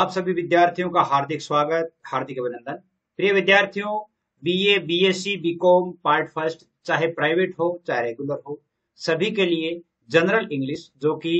आप सभी विद्यार्थियों का हार्दिक स्वागत, हार्दिक अभिनंदन। प्रिय विद्यार्थियों, BA, BSc, BCom part first चाहे प्राइवेट हो चाहे रेगुलर हो, सभी के लिए जनरल इंग्लिश, जो कि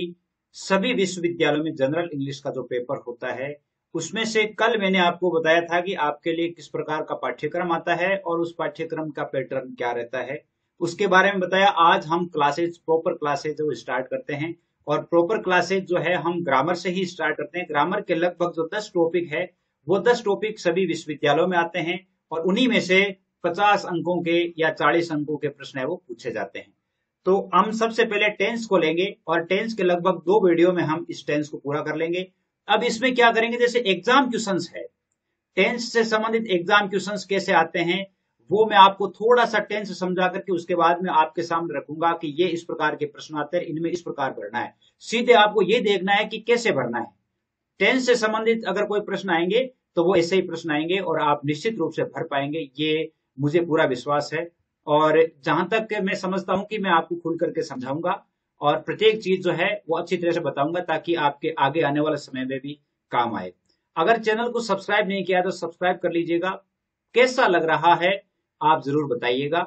सभी विश्वविद्यालयों में जनरल इंग्लिश का जो पेपर होता है, उसमें से कल मैंने आपको बताया था कि आपके लिए किस प्रकार का पाठ्यक्रम आता है और उस पाठ्यक्रम का पैटर्न क्या रहता है, उसके बारे में बताया। आज हम क्लासेज, प्रॉपर क्लासेज जो स्टार्ट करते हैं, और प्रॉपर क्लासेज जो है हम ग्रामर से ही स्टार्ट करते हैं। ग्रामर के लगभग जो 10 टॉपिक है, वो 10 टॉपिक सभी विश्वविद्यालयों में आते हैं और उन्हीं में से 50 अंकों के या 40 अंकों के प्रश्न है वो पूछे जाते हैं। तो हम सबसे पहले टेंस को लेंगे और टेंस के लगभग 2 वीडियो में हम इस टेंस को पूरा कर लेंगे। अब इसमें क्या करेंगे, जैसे एग्जाम क्वेश्चन है, टेंस से संबंधित एग्जाम क्वेश्चन कैसे आते हैं वो मैं आपको थोड़ा सा टेंस समझा करके उसके बाद में आपके सामने रखूंगा कि ये इस प्रकार के प्रश्न आते हैं, इनमें इस प्रकार भरना है। सीधे आपको ये देखना है कि कैसे भरना है। टेंस से संबंधित अगर कोई प्रश्न आएंगे तो वो ऐसे ही प्रश्न आएंगे और आप निश्चित रूप से भर पाएंगे, ये मुझे पूरा विश्वास है। और जहां तक मैं समझता हूं कि मैं आपको खुल करके समझाऊंगा और प्रत्येक चीज जो है वो अच्छी तरह से बताऊंगा, ताकि आपके आगे आने वाले समय में भी काम आए। अगर चैनल को सब्सक्राइब नहीं किया तो सब्सक्राइब कर लीजिएगा। कैसा लग रहा है आप जरूर बताइएगा,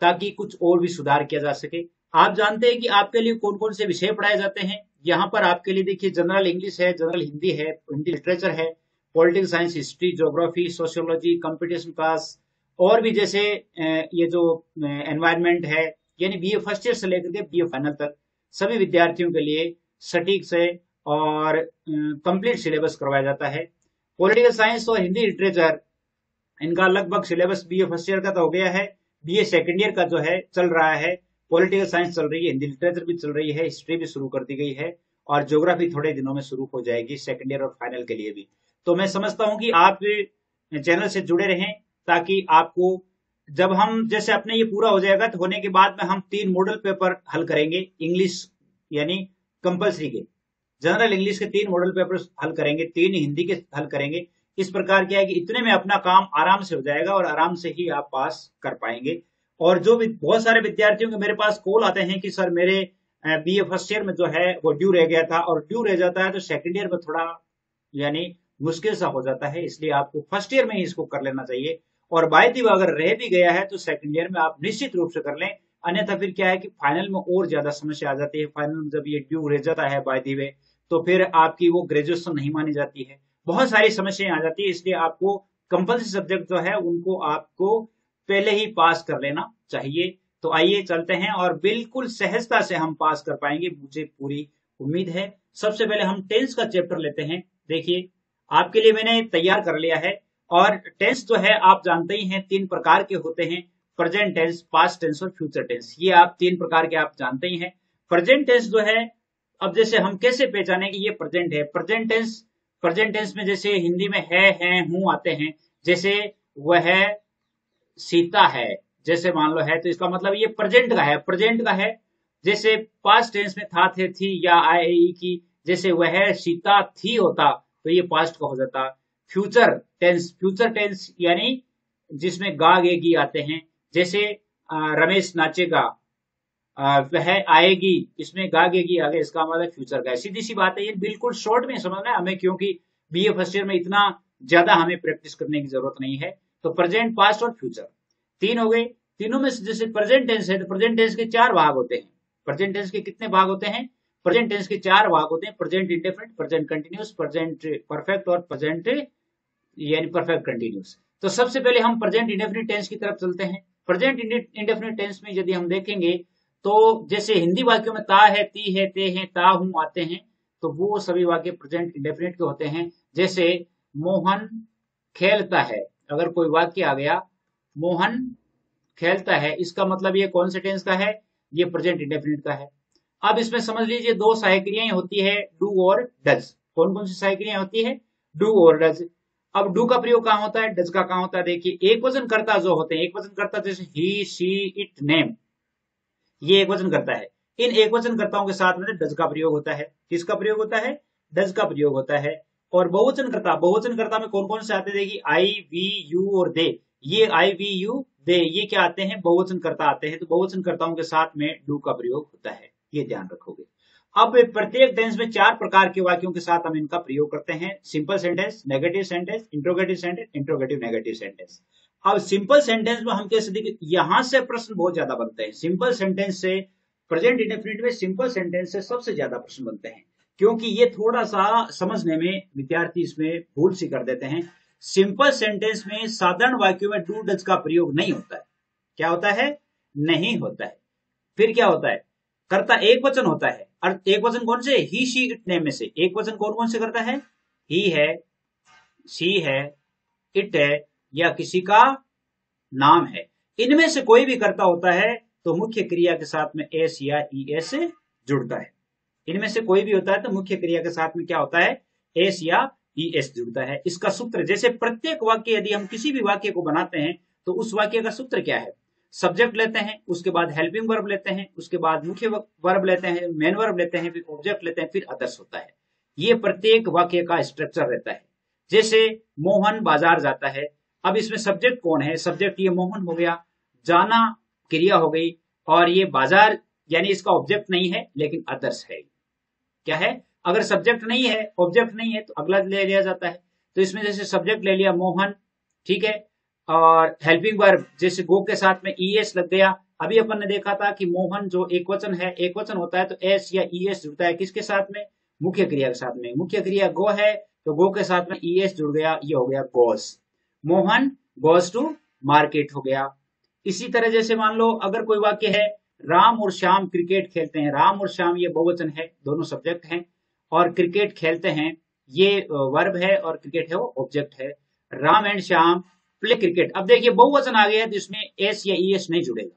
ताकि कुछ और भी सुधार किया जा सके। आप जानते हैं कि आपके लिए कौन कौन से विषय पढ़ाए जाते हैं। यहाँ पर आपके लिए देखिए जनरल इंग्लिश है, जनरल हिंदी है, हिंदी लिटरेचर है, political science, history, geography, sociology, competition class, और भी जैसे ये जो एनवायरमेंट है, यानी बीए फर्स्ट ईयर से लेकर के बीए फाइनल तक सभी विद्यार्थियों के लिए सटीक से और कंप्लीट सिलेबस करवाया जाता है। पॉलिटिकल साइंस और हिंदी लिटरेचर, इनका लगभग सिलेबस बीए फर्स्ट ईयर का तो हो गया है, बीए सेकंड ईयर का जो है चल रहा है। पॉलिटिकल साइंस चल रही है, हिंदी लिटरेचर भी चल रही है, हिस्ट्री भी शुरू कर दी गई है, और ज्योग्राफी थोड़े दिनों में शुरू हो जाएगी सेकंड ईयर और फाइनल के लिए भी। तो मैं समझता हूं कि आप चैनल से जुड़े रहें, ताकि आपको जब हम जैसे अपने ये पूरा हो जाएगा तो होने के बाद में हम 3 मॉडल पेपर हल करेंगे इंग्लिश, यानी कंपल्सरी के जनरल इंग्लिश के 3 मॉडल पेपर हल करेंगे, 3 हिंदी के हल करेंगे। इस प्रकार क्या है कि इतने में अपना काम आराम से हो जाएगा और आराम से ही आप पास कर पाएंगे। और जो भी बहुत सारे विद्यार्थियों के मेरे पास कॉल आते हैं कि सर मेरे बीए फर्स्ट ईयर में जो है वो ड्यू रह गया था, और ड्यू रह जाता है तो सेकंड ईयर में थोड़ा यानी मुश्किल सा हो जाता है, इसलिए आपको फर्स्ट ईयर में ही इसको कर लेना चाहिए। और बाय द वे अगर रह भी गया है तो सेकंड ईयर में आप निश्चित रूप से कर लें, अन्यथा फिर क्या है कि फाइनल में और ज्यादा समस्या आ जाती है। फाइनल में जब ये ड्यू रह जाता है बाय द वे, तो फिर आपकी वो ग्रेजुएशन नहीं मानी जाती है, बहुत सारी समस्याएं आ जाती है। इसलिए आपको कंपल्सरी सब्जेक्ट जो है उनको आपको पहले ही पास कर लेना चाहिए। तो आइए चलते हैं, और बिल्कुल सहजता से हम पास कर पाएंगे, मुझे पूरी उम्मीद है। सबसे पहले हम टेंस का चैप्टर लेते हैं। देखिए आपके लिए मैंने तैयार कर लिया है, और टेंस जो है आप जानते ही हैं 3 प्रकार के होते हैं, प्रेजेंट टेंस, पास्ट टेंस और फ्यूचर टेंस। ये आप 3 प्रकार के आप जानते ही हैं। प्रेजेंट टेंस जो है, अब जैसे हम कैसे पहचाने कि ये प्रेजेंट है। प्रेजेंट टेंस, प्रेजेंट टेंस में जैसे हिंदी में है, हूं आते हैं, जैसे वह है, सीता है, जैसे मान लो है, तो इसका मतलब ये प्रेजेंट का है, प्रेजेंट का है। जैसे पास्ट टेंस में था, थे, थी या आए, ई की, जैसे वह है, सीता थी होता तो ये पास्ट का हो जाता। फ्यूचर टेंस, फ्यूचर टेंस यानी जिसमें गा गे गी आते हैं, जैसे रमेश नाचेगा, वह आएगी, इसमें गा गे गी आगे, इसका मतलब फ्यूचर का है। सीधी सी बात है, ये बिल्कुल शॉर्ट में समझना है हमें, क्योंकि बीए फर्स्ट ईयर में इतना ज्यादा हमें प्रैक्टिस करने की जरूरत नहीं है। तो प्रेजेंट, पास्ट और फ्यूचर 3 हो गए। तीनों में जैसे प्रेजेंट टेंस है तो प्रेजेंट टेंस के 4 भाग होते हैं। प्रेजेंट टेंस के कितने भाग होते हैं? प्रेजेंट टेंस के 4 भाग होते हैं, present indefinite, present continuous, present perfect और प्रेजेंट यानी परफेक्ट कंटिन्यूस। तो सबसे पहले हम प्रेजेंट इंडेफिनिट टेंस की तरफ चलते हैं। प्रेजेंट इंडेफिनिट टेंस में यदि हम देखेंगे तो जैसे हिंदी वाक्यों में ता है, ती है, ते हैं, ता हूं आते हैं, तो वो सभी वाक्य प्रेजेंट इंडेफिनिट के होते हैं। जैसे मोहन खेलता है, अगर कोई वाक्य आ गया मोहन खेलता है, इसका मतलब ये कौन से टेंस का है? ये प्रेजेंट इंडेफिनिट का है। अब इसमें समझ लीजिए 2 सहायक क्रियाएं होती है, डू और डज। कौन कौन सी सहायक क्रियाएं होती है? डू और डज। अब डू का प्रयोग कहां होता है, डज का कहां होता है? देखिए एक वचन कर्ता जो होते हैं, एक वचन कर्ता जैसे ही, शी, इट, नेम, ये एक वचन करता है। इन एक वचन कर्ताओं के साथ में डज का प्रयोग होता है। किसका प्रयोग होता है? डज का प्रयोग होता है। और बहुवचन कर्ता, बहुवचन कर्ता में कौन कौन से आते हैं? देखिए आई, वी, यू और दे। ये आई, वी, यू, दे, ये क्या आते हैं? बहुवचन कर्ता आते हैं। तो बहुवचन कर्ताओं के साथ में डू का प्रयोग होता है, ये ध्यान रखोगे। अब प्रत्येक टेंस में चार प्रकार के वाक्यों के साथ हम इनका प्रयोग करते हैं, simple sentence, negative sentence, interrogative sentence, interrogative negative sentence. अब सिंपल सेंटेंस में हम कह सकते हैं कि यहां से प्रश्न बहुत ज्यादा बनते हैं, सिंपल सेंटेंस से प्रेजेंट इंडेफिनिट में सिंपल सेंटेंस से सबसे ज्यादा प्रश्न बनते हैं, क्योंकि ये थोड़ा सा समझने में विद्यार्थी इसमें भूल सी कर देते हैं। सिंपल सेंटेंस में साधारण वाक्यों में डू डज का प्रयोग नहीं होता है, क्या होता है? नहीं होता है। फिर क्या होता है? कर्ता एक वचन होता है, और एक वचन कौन से? ही शी इट नेम में से एक वचन कौन कौन से करता है? ही है, शी है, इट है, या किसी का नाम है। इनमें से कोई भी कर्ता होता है तो मुख्य क्रिया के साथ में एस या ई एस जुड़ता है। इनमें से कोई भी होता है तो मुख्य क्रिया के साथ में क्या होता है? एस या ई एस जुड़ता है। इसका सूत्र, जैसे प्रत्येक वाक्य, यदि हम किसी भी वाक्य को बनाते हैं तो उस वाक्य का सूत्र क्या है? सब्जेक्ट लेते हैं, उसके बाद हेल्पिंग वर्ब लेते हैं, उसके बाद मुख्य वर्ब लेते हैं, मेन वर्ब लेते हैं, फिर ऑब्जेक्ट लेते हैं, फिर अदर्स होता है। ये प्रत्येक वाक्य का स्ट्रक्चर रहता है। जैसे मोहन बाजार जाता है, अब इसमें सब्जेक्ट कौन है? सब्जेक्ट ये मोहन हो गया, जाना क्रिया हो गई, और ये बाजार यानी इसका ऑब्जेक्ट नहीं है लेकिन अदर्स है। क्या है? अगर सब्जेक्ट नहीं है, ऑब्जेक्ट नहीं है, तो अगला ले लिया जाता है। तो इसमें जैसे सब्जेक्ट ले लिया मोहन, ठीक है, और हेल्पिंग वर्ब जैसे गो के साथ में ई एस लग गया। अभी अपन ने देखा था कि मोहन जो एकवचन है, एकवचन होता है तो एस या ई एस जुड़ता है, किसके साथ में? मुख्य क्रिया के साथ में। मुख्य क्रिया गो है तो गो के साथ में ई एस जुड़ गया, ये हो गया goes. Mohan goes to market हो गया। इसी तरह जैसे मान लो अगर कोई वाक्य है, राम और श्याम क्रिकेट खेलते हैं, राम और श्याम ये बहुवचन है, दोनों सब्जेक्ट हैं, और क्रिकेट खेलते हैं ये वर्ब है, और क्रिकेट है वो ऑब्जेक्ट है। Ram and Shyam play cricket, अब देखिए बहुवचन आ गया है तो इसमें एस या ई एस नहीं जुड़ेगा,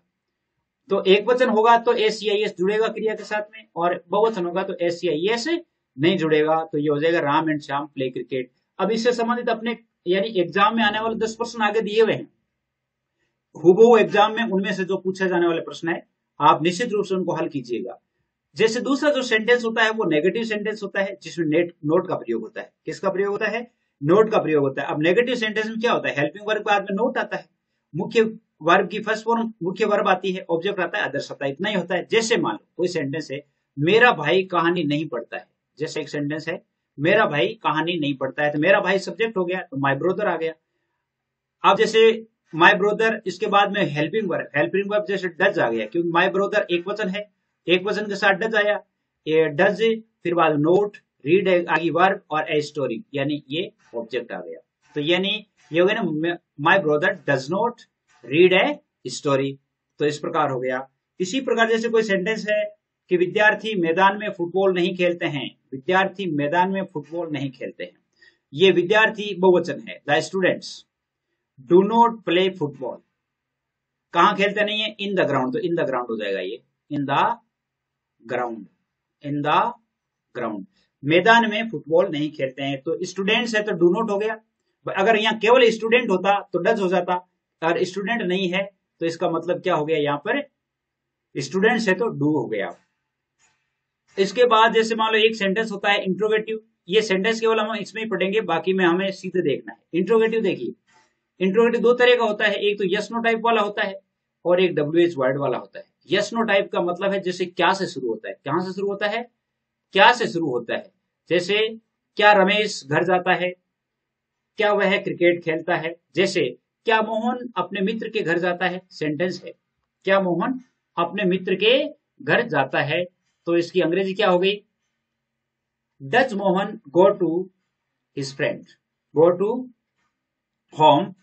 तो एक वचन होगा तो एस या ई एस जुड़ेगा क्रिया के साथ में, और बहुवचन होगा तो एस या ई एस नहीं जुड़ेगा, तो ये हो जाएगा Ram and Shyam play cricket. अब इससे संबंधित अपने यानी एग्जाम में आने वाले 10 प्रश्न आगे दिए हुए हैं, हुबहू एग्जाम में उनमें से जो पूछे जाने वाले प्रश्न है आप निश्चित रूप से उनको हल कीजिएगा। जैसे दूसरा जो सेंटेंस होता है वो नेगेटिव सेंटेंस होता है, जिसमें नोट का प्रयोग होता है। किसका प्रयोग होता है? नोट का प्रयोग होता है। अब नेगेटिव सेंटेंस में क्या होता है? हेल्पिंग वर्ब के बाद में नोट आता है, मुख्य वर्ब की फर्स्ट फॉर्म मुख्य वर्ब आती है, ऑब्जेक्ट आता है, अदर्स आता है, इतना ही होता है। जैसे मान लो कोई सेंटेंस है, मेरा भाई कहानी नहीं पढ़ता है। जैसे एक सेंटेंस है, मेरा भाई कहानी नहीं पढ़ता है, तो मेरा भाई सब्जेक्ट हो गया तो माय ब्रदर आ गया। अब जैसे माय ब्रदर, इसके बाद में हेल्पिंग वर्ब जैसे डज आ गया, क्योंकि माय ब्रदर एक वचन है, एक वचन के साथ डज आया, डज, फिर बाद नोट, रीड आगे वर्ब, और ए स्टोरी यानी ये ऑब्जेक्ट आ गया। तो यानी ये हो गया ना, my brother does not read a story, तो इस प्रकार हो गया। इसी प्रकार जैसे कोई सेंटेंस है कि विद्यार्थी मैदान में फुटबॉल नहीं खेलते हैं, विद्यार्थी मैदान में फुटबॉल नहीं खेलते हैं, ये विद्यार्थी बहुवचन है, the students do not play football, कहाँ खेलते नहीं है? इन द ग्राउंड, तो इन द ग्राउंड हो जाएगा ये, in the ground, in the ground, मैदान में फुटबॉल नहीं खेलते हैं। तो स्टूडेंट्स है तो डू नॉट हो गया, अगर यहाँ केवल स्टूडेंट होता तो डज हो जाता, और स्टूडेंट नहीं है तो इसका मतलब क्या हो गया? यहाँ पर स्टूडेंट्स है तो डू हो गया। इसके बाद जैसे मान लो एक सेंटेंस होता है इंट्रोगेटिव, ये सेंटेंस केवल हम इसमें ही पढ़ेंगे, बाकी में हमें सीधे देखना है। इंट्रोगेटिव देखिए, इंट्रोगेटिव दो तरह का होता है, एक तो यस नो टाइप वाला होता है और एक WH वर्ड वाला होता है। यस नो टाइप का मतलब है जैसे क्या से शुरू होता है, कहां से शुरू होता है? क्या से शुरू होता है। जैसे क्या रमेश घर जाता है, क्या वह क्रिकेट खेलता है, जैसे क्या मोहन अपने मित्र के घर जाता है, सेंटेंस है, क्या मोहन अपने मित्र के घर जाता है, तो इसकी अंग्रेजी क्या हो गई? Does Mohan go to his friend, go to home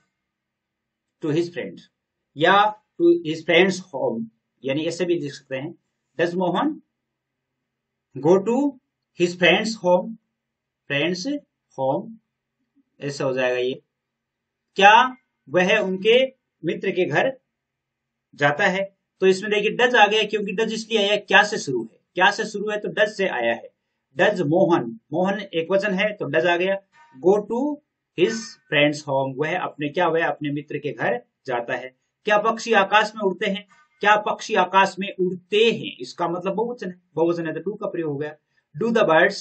to his friend, या टू हिज फ्रेंड्स होम, यानी ऐसे भी लिख सकते हैं, does Mohan go to his friends home, friends home, ऐसा हो जाएगा ये। क्या वह उनके मित्र के घर जाता है, तो इसमें देखिए डज आ गया, क्योंकि डज इसलिए आया क्या से शुरू है, क्या से शुरू है तो डज से आया है। डज मोहन, मोहन एक वचन है तो डज आ गया। Go to his friends home, वह अपने मित्र के घर जाता है। क्या पक्षी आकाश में उड़ते हैं, क्या पक्षी आकाश में उड़ते हैं, इसका मतलब बहुवचन है, बहुवचन है तो डू का प्रयोग हो गया। Do the birds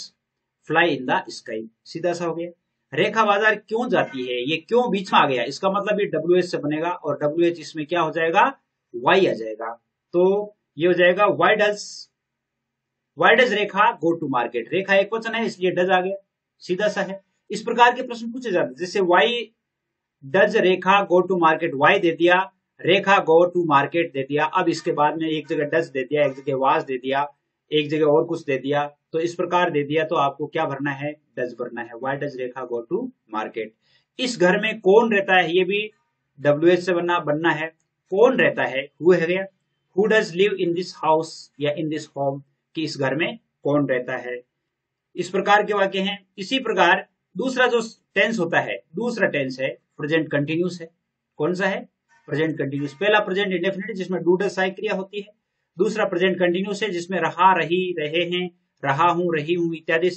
fly in the sky, सीधा सा हो गया। रेखा बाजार क्यों जाती है, ये क्यों बीच में आ गया, इसका मतलब ये WH से बनेगा, और WH इसमें क्या हो जाएगा? Y आ जाएगा, तो ये हो जाएगा why does why does Rekha go to market. रेखा एक वचन है इसलिए डज आ गया, सीधा सा है। इस प्रकार के प्रश्न पूछे जाते हैं, जैसे why does Rekha go to market, why दे दिया, रेखा गो टू मार्केट दे दिया, अब इसके बाद में एक जगह डज दे दिया, एक जगह वाज दे दिया, एक जगह और कुछ दे दिया, तो इस प्रकार दे दिया तो आपको क्या भरना है, डज भरना है। Why does Rekha go to market. इस घर में कौन रहता है, ये भी डब्ल्यू एच से बनना है, कौन रहता है, हु है गया। Who does live in this house या इन दिस होम, कि इस घर में कौन रहता है, इस प्रकार के वाक्य हैं। इसी प्रकार दूसरा जो टेंस होता है, दूसरा टेंस है प्रेजेंट कंटिन्यूस है। कौन सा है, प्रेजेंट कंटिन्यूस। पहला प्रेजेंट इंडेफिनिट जिसमें डू डज साई क्रिया होती है, दूसरा प्रेजेंट कंटिन्यूस है जिसमें रहा, रही, रहे हैं, रहा हूं, रही हूं इत्यादि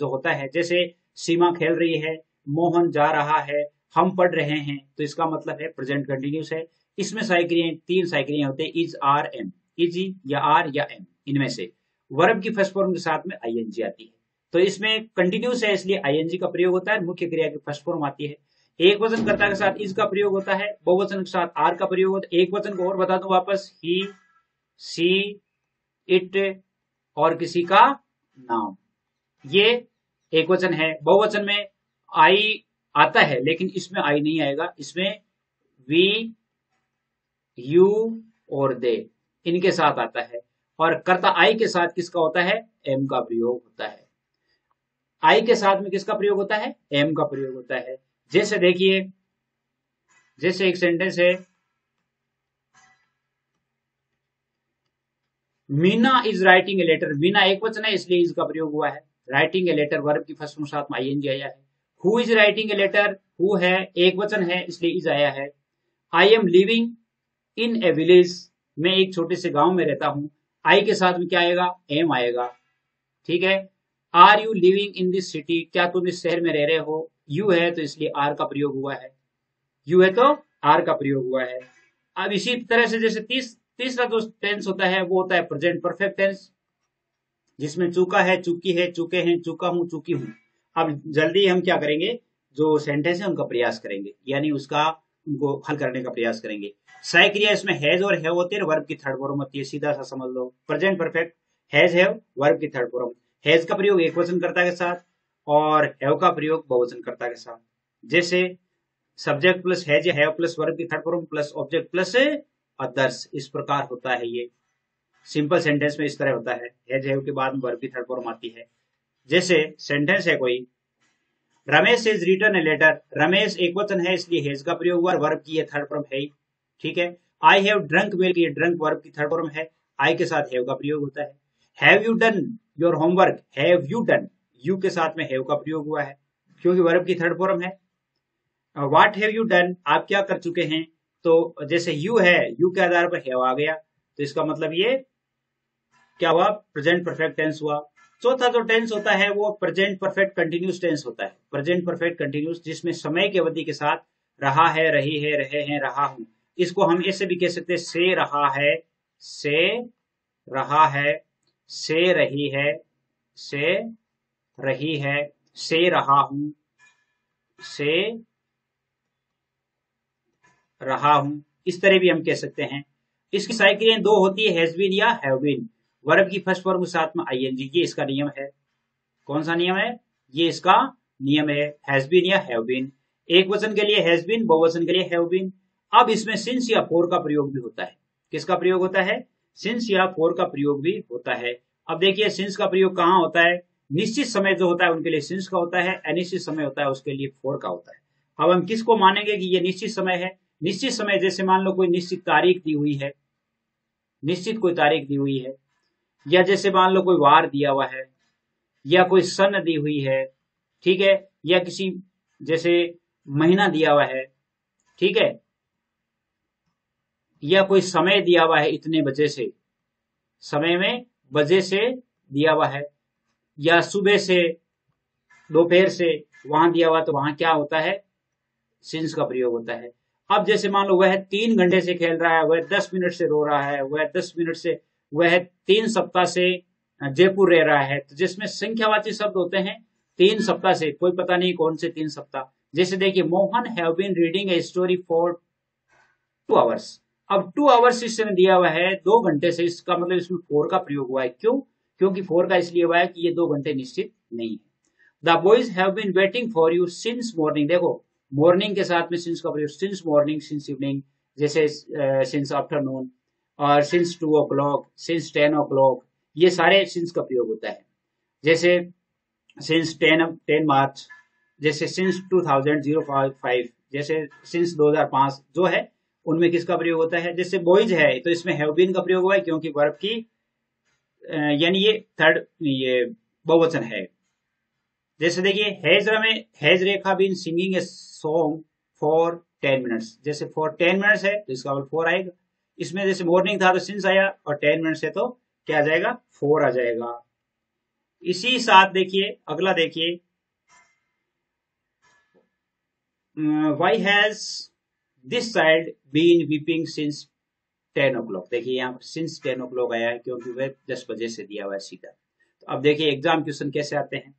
जो होता है। जैसे सीमा खेल रही है, मोहन जा रहा है, हम पढ़ रहे हैं, तो इसका मतलब है प्रेजेंट कंटिन्यूस है। इसमें साई क्रियाएं, तीन साई क्रियाएं होते हैं, इज, आर, एम, इज या आर या एम, इनमें से वर्ब की फर्स्ट फॉर्म के साथ में आईएनजी आती है। तो इसमें कंटिन्यूस है इसलिए आईएनजी का प्रयोग होता है, मुख्य क्रिया की फर्स्ट फॉर्म आती है। एक वचन कर्ता के साथ इज का प्रयोग होता है, बहुवचन के साथ आर का प्रयोग होता है। एक वचन को और बता दो वापस, ही, सी, इट और किसी का नाम, ये एक वचन है। बहुवचन में आई आता है लेकिन इसमें आई नहीं आएगा, इसमें वी, यू और दे इनके साथ आता है। और कर्ता आई के साथ किसका होता है, एम का प्रयोग होता है। आई के साथ में किसका प्रयोग होता है, एम का प्रयोग होता है। जैसे देखिए, जैसे एक सेंटेंस है, Meena is writing a letter. Meena एक वचन है इसलिए इसका प्रयोग हुआ है। राइटिंग ए लेटर वर्ब की फर्स्ट फॉर्म साथ में आईएनजी आया है। Who is writing a letter, who है एक वचन है इसलिए इज आया है। I am living in a village, मैं एक छोटे से गांव में रहता हूं, आई के साथ में क्या आएगा, एम आएगा, ठीक है। Are you living in this city, क्या तुम इस शहर में रह रहे हो, यू है तो इसलिए आर का प्रयोग हुआ है, यू है तो आर का प्रयोग हुआ है। अब इसी तरह से जैसे तीसरा जो टेंस होता है वो होता है प्रेजेंट परफेक्ट टेंस, जिसमें चूका है, चूकी है, चूके हैं, चूका हूं, चूकी हूं। अब जल्दी हम क्या करेंगे, जो सेंटेंस है उनका प्रयास करेंगे, यानी उसका उनको हल करने का प्रयास करेंगे। साई क्रिया इसमें हैज और हैव होते हैं, वर्ब की थर्ड फॉर्म होती है, सीधा सा समझ लो। Present perfect has have, verb की थर्ड फॉर्म। हैज का प्रयोग एक वचनकर्ता के साथ और हैव का प्रयोग बहुवचनकर्ता के साथ। जैसे subject plus has, have plus verb की third form plus object plus others, इस प्रकार होता है। ये सिंपल सेंटेंस में इस तरह होता है, हैज हैव के बाद में वर्ब की थर्ड फॉर्म आती है। जैसे सेंटेंस है कोई, Ramesh is written a letter. Ramesh एक वचन है इसलिए हैज का प्रयोग हुआ, वर्ब की ये थर्ड फॉर्म है, ठीक है। आई हैव ड्रंक मिल्क, ये ड्रंक वर्ब की थर्ड फॉर्म है, आई के साथ हैव का प्रयोग होता है। Have you done your homework, have you done, you के साथ में हैव का प्रयोग हुआ है क्योंकि वर्ब की थर्ड फॉर्म है। व्हाट हैव यू डन, आप क्या कर चुके हैं, तो जैसे यू है, यू के आधार पर हैव आ गया, तो इसका मतलब ये क्या हुआ, प्रेजेंट परफेक्ट टेंस हुआ। चौथा जो टेंस होता है वो प्रेजेंट परफेक्ट कंटिन्यूस टेंस होता है, प्रेजेंट परफेक्ट कंटिन्यूस, जिसमें समय की अवधि के साथ रहा है, रही है, रहे हैं, रहा हूं। इसको हम ऐसे भी कह सकते हैं, से रहा है, से रहा है, से रही है, से रही है, से रहा हूं, से रहा हूं, इस तरह भी हम कह सकते हैं। इसकी साई क्रियाएं दो होती है, हैज बीन या हैव बीन, वर्ब की फर्स्ट फॉर्म के साथ में आईएनजी, ये इसका नियम है। कौन सा नियम है, ये इसका नियम है, हैज बीन या हैव बीन। एक वचन के लिए हैज बीन, बहुवचन के लिए हैव बीन। अब इसमें सिंस या फोर का प्रयोग भी होता है, किसका प्रयोग होता है, सिंस या फोर का प्रयोग भी होता है। अब देखिए सिंस का प्रयोग कहाँ होता है, निश्चित समय जो होता है उनके लिए सिंस का होता है, अनिश्चित समय होता है उसके लिए फोर का होता है। अब हम किसको मानेंगे कि ये निश्चित समय है, निश्चित समय जैसे मान लो कोई निश्चित तारीख दी हुई है, निश्चित कोई तारीख दी हुई है, या जैसे मान लो कोई वार दिया हुआ है, या कोई सन दी हुई है, ठीक है, या किसी जैसे महीना दिया हुआ है, ठीक है, या कोई समय दिया हुआ है, इतने बजे से, समय में बजे से दिया हुआ है, या सुबह से, दोपहर से, वहां दिया हुआ, तो वहां क्या होता है, सिंस का प्रयोग होता है। अब जैसे मान लो वह 3 घंटे से खेल रहा है, वह 10 मिनट से रो रहा है, वह 10 मिनट से, वह 3 सप्ताह से जयपुर रह रहा है, तो जिसमें संख्यावाची शब्द होते हैं 3 सप्ताह से, कोई पता नहीं कौन से 3 सप्ताह। जैसे देखिए, Mohan have been reading a story for 2 hours. अब 2 आवर्स इसमें दिया हुआ है, 2 घंटे से, इसका मतलब इसमें 4 का प्रयोग हुआ है, क्यों, क्योंकि 4 का इसलिए हुआ है कि ये 2 घंटे निश्चित नहीं है। The boys have been waiting for you since morning, देखो मॉर्निंग के साथ में सिंस का प्रयोग, सिंस मॉर्निंग, सिंस इवनिंग, जैसे सिंस आफ्टरनून और सिंस 2 o'clock, सिंस 10 o'clock, ये सारे सिंस का प्रयोग होता है। जैसे सिंस 10 मार्च, जैसे सिंस 2005, जैसे सिंस 2005, जो है उनमें किसका प्रयोग होता है। जैसे बॉयज है तो इसमें हैव बीन का प्रयोग हुआ है क्योंकि वर्ब की यानी ये थर्ड ये बहुवचन है। जैसे देखिए हैजरा में has Rekha been singing a song for 10 minutes, जैसे फॉर 10 मिनट्स है तो इसका फॉर आएगा। इसमें जैसे मॉर्निंग था तो सिंस आया और 10 मिनट्स है तो क्या आ जाएगा, फोर आ जाएगा। इसी साथ देखिए अगला देखिए why has this child been weeping since 10 o'clock, देखिए यहाँ पर सिंस 10 o'clock आया है क्योंकि वह 10 बजे से दिया हुआ है सीधा। तो अब देखिए एग्जाम क्वेश्चन कैसे आते हैं।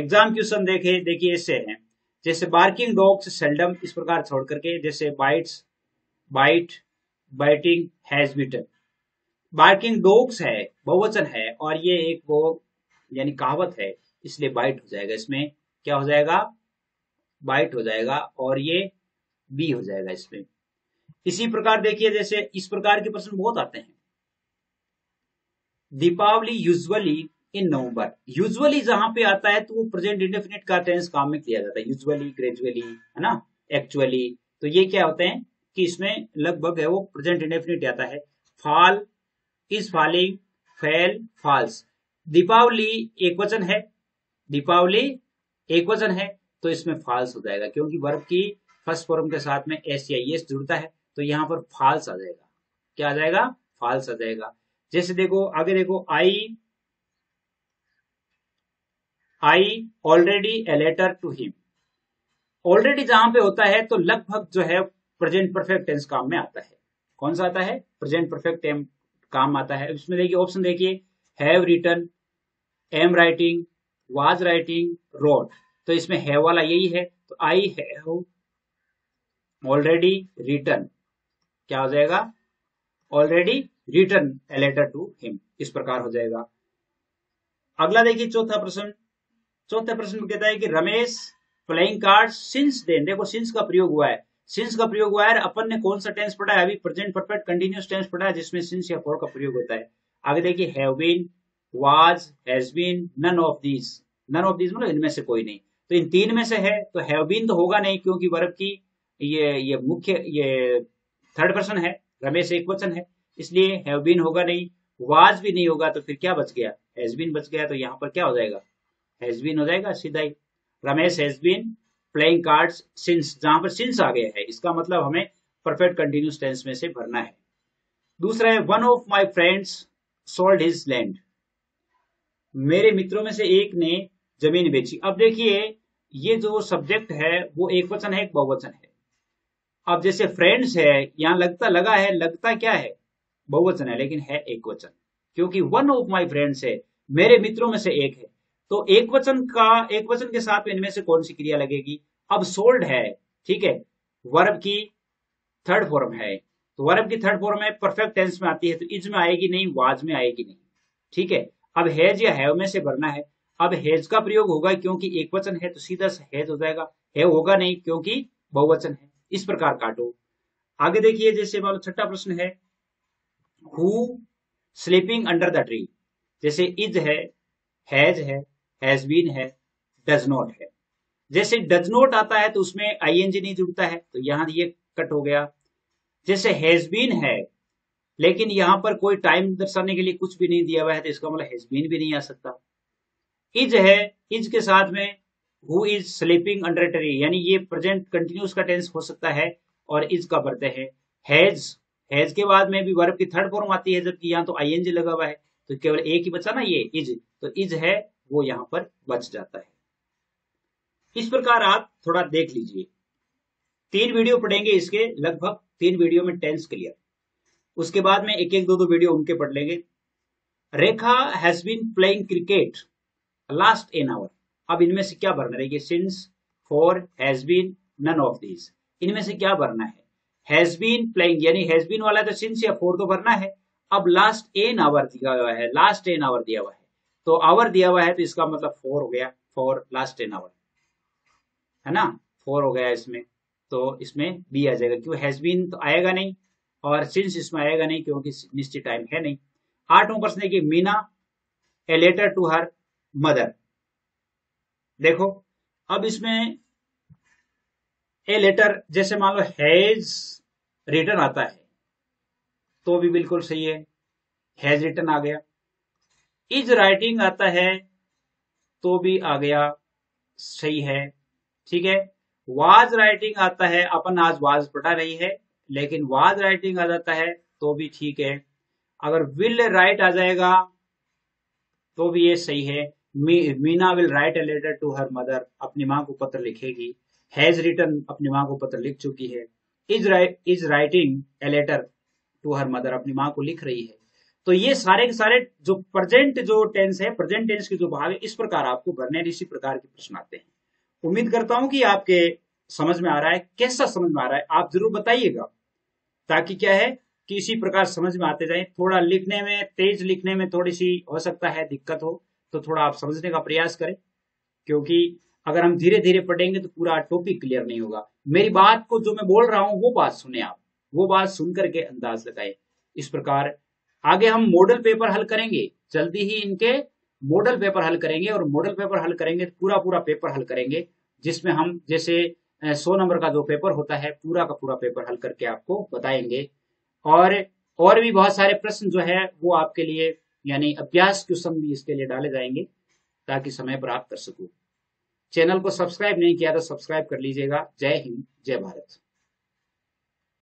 एग्जाम क्वेश्चन देखिए ऐसे हैं, जैसे बार्किंग डॉग्स सेल्डम, इस प्रकार छोड़ करके, जैसे bites bite biting has beaten. Barking dogs है बहुवचन है और ये एक वो यानी कहावत है इसलिए बाइट हो जाएगा, इसमें क्या हो जाएगा, बाइट हो जाएगा और ये बी हो जाएगा इसमें। इसी प्रकार देखिए जैसे इस प्रकार के प्रश्न बहुत आते हैं। Deepawali usually in November, usually जहां पे आता है तो वो प्रेजेंट इंडेफिनिट का टेंस काम में किया जाता है, यूजुअली ग्रेजुअली है ना एक्चुअली, तो ये क्या होते हैं कि इसमें लगभग है वो प्रेजेंट इंडेफिनिट आता है। Fall is falling fell falls, Deepawali एक वचन है, दीपावली एक वचन है तो इसमें फॉल्स हो जाएगा क्योंकि वर्ब की फर्स्ट फॉर्म के साथ में एस या एस जुड़ता है तो यहाँ पर फॉल्स आ जाएगा, क्या आ जाएगा, फॉल्स आ जाएगा। जैसे देखो आगे देखो I already a letter to him, already जहां पे होता है तो लगभग जो है प्रेजेंट परफेक्ट टेंस काम में आता है। कौन सा आता है, प्रेजेंट परफेक्ट टेंस काम आता है। इसमें देखिए ऑप्शन देखिए have written, am writing, was writing, wrote, तो इसमें हैव वाला यही है तो आई हैव ऑलरेडी रिटन, क्या हो जाएगा, already written a letter to him, इस प्रकार हो जाएगा। अगला देखिए चौथा प्रश्न, चौथा प्रश्न कहता है कि Ramesh playing cards since then, देखो सिंस का प्रयोग हुआ है, सिंस का प्रयोग हुआ है, अपन ने कौन सा टेंस पढ़ा है अभी, प्रेजेंट परफेक्ट कंटिन्यूअस टेंस पढ़ा है जिसमें सिंस या फॉर का प्रयोग होता है। आगे देखिए have been, was, has been, none of these, none of these मतलब इनमें से कोई नहीं, तो इन तीन में से है तो हैव बीन तो होगा नहीं क्योंकि वर्ब की ये मुख्य ये थर्ड पर्सन है, रमेश एक वचन है इसलिए हैव बीन होगा नहीं, वाज भी नहीं होगा तो फिर क्या बच गया, हैज बीन बच गया, तो यहाँ पर क्या हो जाएगा, हैज बीन हो जाएगा सीधा ही। Ramesh has been playing cards since, जहां पर सिंस आ गया है इसका मतलब हमें परफेक्ट कंटिन्यूअस टेंस में से भरना है। दूसरा है one of my friends sold his land, मेरे मित्रों में से एक ने जमीन बेची। अब देखिए ये जो सब्जेक्ट है वो एक वचन है एक बहुवचन है। अब जैसे फ्रेंड्स है यहाँ लगता लगा है, लगता क्या है बहुवचन है लेकिन है एक वचन क्योंकि वन ऑफ माय फ्रेंड्स है, मेरे मित्रों में से एक है तो एक वचन के साथ इनमें से कौन सी क्रिया लगेगी। अब सोल्ड है ठीक है, वर्ब की थर्ड फॉर्म है तो वर्ब की थर्ड फॉर्म है परफेक्ट टेंस में आती है तो इज में आएगी नहीं, वाज में आएगी नहीं ठीक है। अब हैज या हैव में से भरना है, अब हैज का प्रयोग होगा क्योंकि एक वचन है तो सीधा हैज हो जाएगा, हैव होगा नहीं क्योंकि बहुवचन है, इस प्रकार काटो। आगे देखिए जैसे वाला छठा प्रश्न है who sleeping under the tree, जैसे इज है, हैज बीन है, डज नॉट है। जैसे डज नॉट आता है तो उसमें आईएनजी नहीं जुड़ता है तो यहां ये कट हो गया। जैसे हैज बीन है लेकिन यहां पर कोई टाइम दर्शाने के लिए कुछ भी नहीं दिया हुआ है तो इसका मतलब हैज बीन भी नहीं आ सकता। इज है, इज के साथ में who is sleeping under tree यानी ये प्रेजेंट कंटिन्यूस का टेंस हो सकता है और इज का बढ़ते हैं। हैज के बाद में भी वर्ब की थर्ड फॉर्म आती है जबकि यहाँ तो आईएनजी लगा हुआ है तो केवल एक ही बचा ना ये इज, तो इज है वो यहाँ पर बच जाता है। इस प्रकार आप थोड़ा देख लीजिए, 3 वीडियो पढ़ेंगे इसके, लगभग 3 वीडियो में टेंस क्लियर, उसके बाद में एक एक दो वीडियो उनके पढ़ लेंगे। Rekha has been playing cricket last an hour, अब इनमें से क्या भरना है, since, for, has been, none of these, इनमें से क्या भरना है। हैज बीन प्लेइंग यानी हैज बीन वाला तो सिंस या फॉर तो भरना है। अब लास्ट 1 आवर दिया हुआ है, लास्ट 1 आवर दिया हुआ है तो आवर दिया हुआ है तो इसका मतलब 4 हो गया, 4 लास्ट 10 आवर है ना, 4 हो गया इसमें, तो इसमें बी आ जाएगा क्यों हैज बीन तो आएगा नहीं और सिंस इसमें आएगा नहीं क्योंकि निश्चित टाइम है नहीं। 8वां प्रश्न है कि Meena a letter to her mother. देखो अब इसमें ए लेटर जैसे मान लो हैज रिटर्न आता है तो भी बिल्कुल सही है, हैज रिटर्न आ गया। इज राइटिंग आता है तो भी आ गया सही है, ठीक है। वाज राइटिंग आता है, अपन आज वाज पढ़ा रही है, लेकिन वाज राइटिंग आ जाता है तो भी ठीक है। अगर विल राइट आ जाएगा तो भी ये सही है, Meena will write a letter to her mother, अपनी माँ को पत्र लिखेगी। हैज रिटर्न अपनी माँ को पत्र लिख चुकी है। Is writing a letter to her mother, अपनी माँ को लिख रही है। तो ये सारे के सारे जो प्रेजेंट जो टेंस है, प्रेजेंट टेंस के जो भाग है, इस प्रकार आपको भरने इसी प्रकार के प्रश्न आते हैं। उम्मीद करता हूं कि आपके समझ में आ रहा है, कैसा समझ में आ रहा है आप जरूर बताइएगा, ताकि क्या है कि इसी प्रकार समझ में आते जाए। थोड़ा लिखने में, तेज लिखने में थोड़ी सी हो सकता है दिक्कत हो, तो थोड़ा आप समझने का प्रयास करें, क्योंकि अगर हम धीरे धीरे पढ़ेंगे तो पूरा टॉपिक क्लियर नहीं होगा। मेरी बात को जो मैं बोल रहा हूँ वो बात सुने आप, वो बात सुन करके अंदाज लगाए। इस प्रकार आगे हम मॉडल पेपर हल करेंगे, जल्दी ही इनके मॉडल पेपर हल करेंगे, और मॉडल पेपर हल करेंगे तो पूरा पूरा पेपर हल करेंगे, जिसमें हम जैसे 100 नंबर का जो पेपर होता है पूरा का पूरा पेपर हल करके आपको बताएंगे। और भी बहुत सारे प्रश्न जो है वो आपके लिए यानी अभ्यास क्वेश्चन भी इसके लिए डाले जाएंगे, ताकि समय पर आप कर सको। चैनल को सब्सक्राइब नहीं किया तो सब्सक्राइब कर लीजिएगा। जय हिंद, जय भारत।